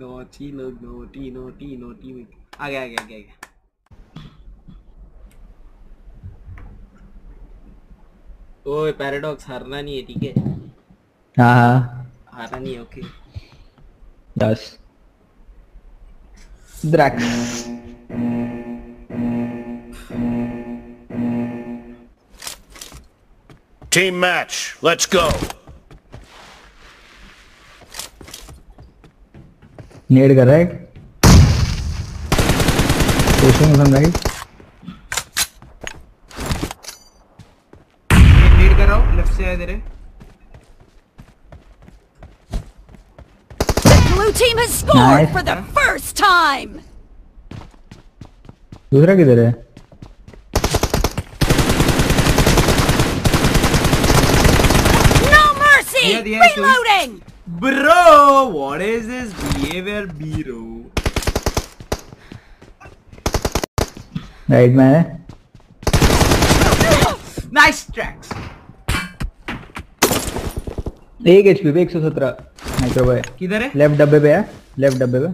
naughty लोग naughty naughty naughty में आ गया आ गया आ गया ओए पैराडॉक्स हारना नहीं है ठीक है हाँ हाँ हारना नहीं है ओके दस drax Team match, let's go. Need कर रहा है Pushing from right. Need कर रहा हूँ left से आया तेरे. The blue team has scored for the first time. दूसरा किधर है? Reloading! Bro, what is this behavior, bro? Right, man. Nice tracks. 1 HP पे 117 microboy. किधर है? Left डब्बे पे है. Left डब्बे पे.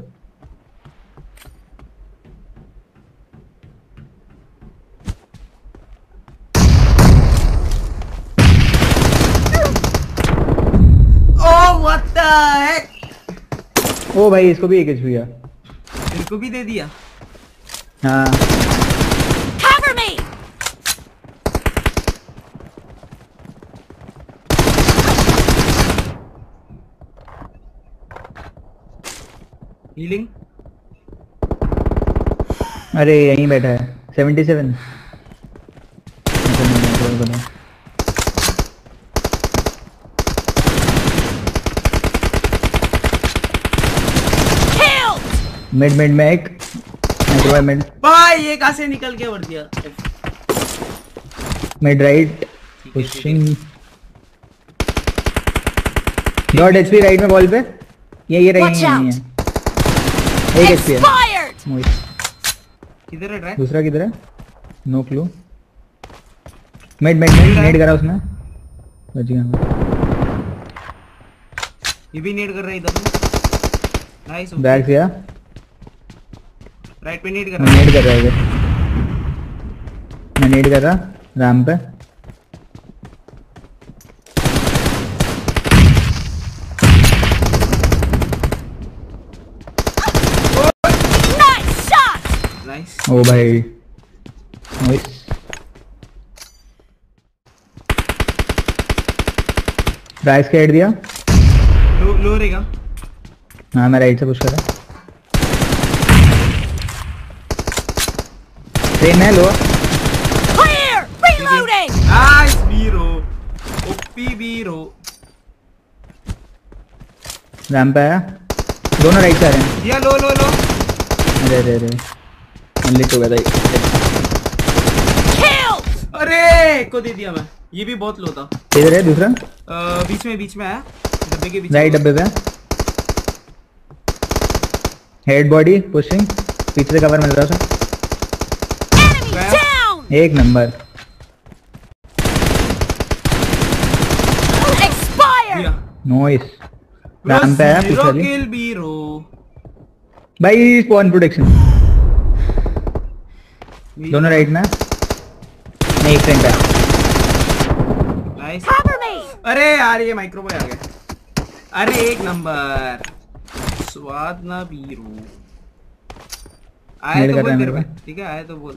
ओ भाई इसको भी एक एच दिया मेरे को भी दे दिया हां कवर मी हीलिंग अरे यहीं बैठा है 77 मिड में एक मिड भाई ये कहां से निकल के उड़ गया mid right pushing dot HP right में बॉल पे ये रही नहीं है एक एचपी है किधर है दूसरा किधर है नो क्लू मिड नेट करा उसने बच गया ये भी नेट कर रहा है इधर नाइस बैक किया राइट पे नीड कर रहा है मैं नीड कर रहा रैम पे नाइस शॉट नाइस ओ भाई नाइस राइस का हेड दिया लो रहेगा हां मैं राइट से पुश कर रहा Train है लो Clear! Reloading! Nice Biro! OP Biro! Ramp आया दोनों राइट आ रहे हैं ये लो अरे अरे only तो गया था Kill! अरे एक को दे दिया मैं ये भी बहुत लो था इधर है दूसरा बीच में आया डब्बे के बीच राइट डब्बे पे हेड बॉडी पुशिंग पीछे कवर मिल रहा था एक नंबर एक्सपायर नॉइस रैम पे है पिछले किल बीरो भाई स्पॉन प्रोटेक्शन दोनों राइट में नहीं एक फ्रेंड है नाइस अरे यार ये माइक्रोबॉय आ गया अरे एक नंबर स्वाद ना बीरो आया तो बोल तेरे ठीक है आया तो बोल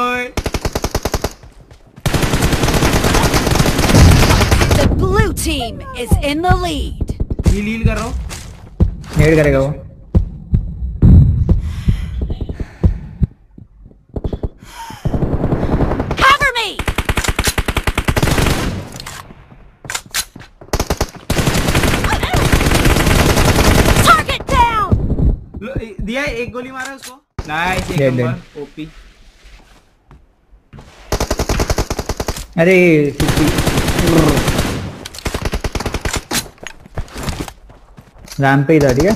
Blue team is in the lead. Heal कर रहा हूँ. Heal करेगा वो. Cover me. Target down. दिया है, एक गोली मारा उसको। नाइस, एक नंबर ओपी। अरे रैंप पे ही था, ठीक है।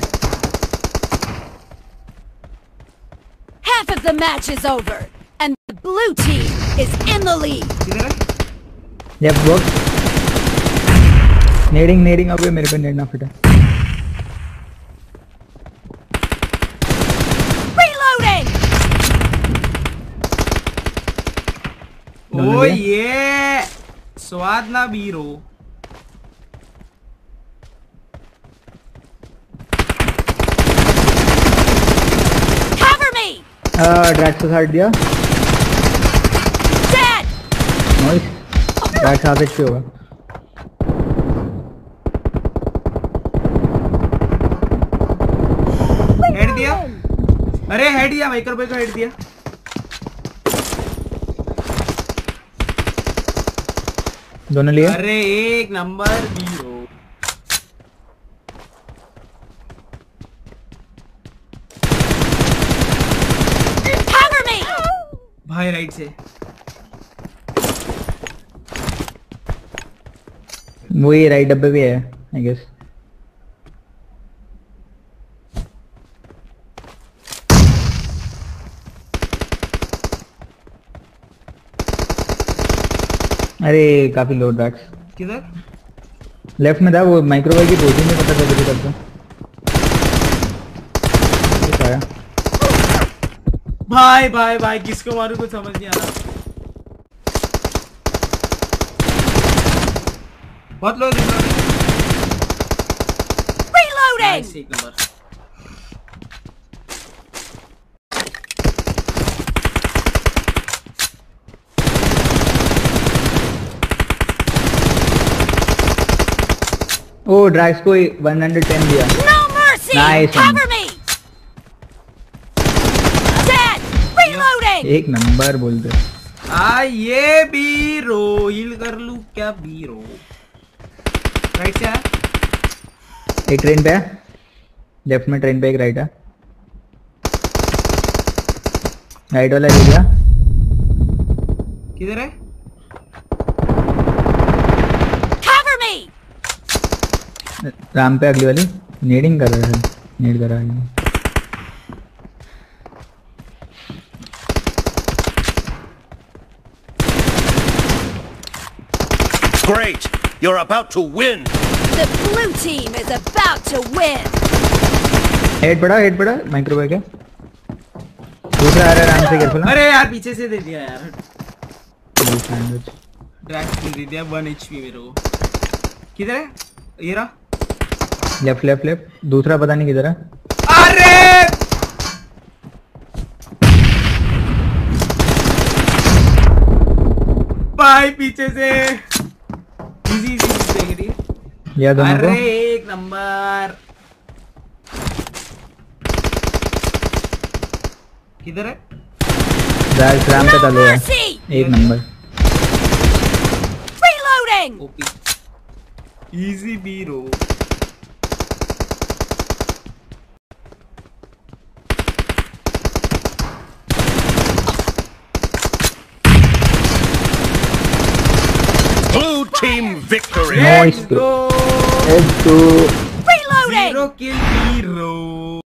Half of the match is over and the blue team is in the lead. Yep, work. नेडिंग अब मेरे पे नेडना फिट है। ओ ये स्वाद ना बीरो। Cover me. ड्रैक्स को साइड दिया। Dead. Nice. ड्रैक्स आते क्यों होगा? हेड दिया। अरे हेड दिया, माइक्रोबॉय को हेड दिया। दोनों लिए। अरे एक नंबर जीरो। भाई राइट से वो ये राइट डब्बे भी है आई गेस। अरे काफी लो ड्रैक्स। किधर? लेफ्ट में था वो, माइक्रोवेव की पोजीशन में पता चल गया तब। भाई भाई भाई किसको मारूं कुछ समझ नहीं आ रहा। बहुत लो रीलोडिंग। एक नंबर। ओ ड्रैक्स को 110 दिया। No mercy. Nice. Cover me. Dead. Reloading. एक नंबर बोल दे। आ ये बीरो हील कर लूं क्या बीरो? राइट से है। एक ट्रेन पे है। लेफ्ट में ट्रेन पे एक राइट है। राइट वाला ले लिया। किधर है? राम पे अगली वाली नेडिंग कर रहा है, नेड कर रहा है। Great, you're about to win. The blue team is about to win. Head पड़ा माइक्रोवेव के। दूसरा आ रहा है राम से, केयरफुल। अरे यार पीछे से दे दिया यार। ड्रैक्स दे दिया 1 HP मेरे को। किधर है? ये रहा। Left left left. दूसरा पता नहीं किधर है। अरे भाई पीछे से इजी इजी देख रही है यार दोनों को। अरे एक नंबर। किधर है? ड्रैक्स रैंप पे चले गए। एक नंबर। रीलोडिंग। ओपी। इजी बीरो। Team victory. Let's go. Let's go. Reloading. Zero kill hero.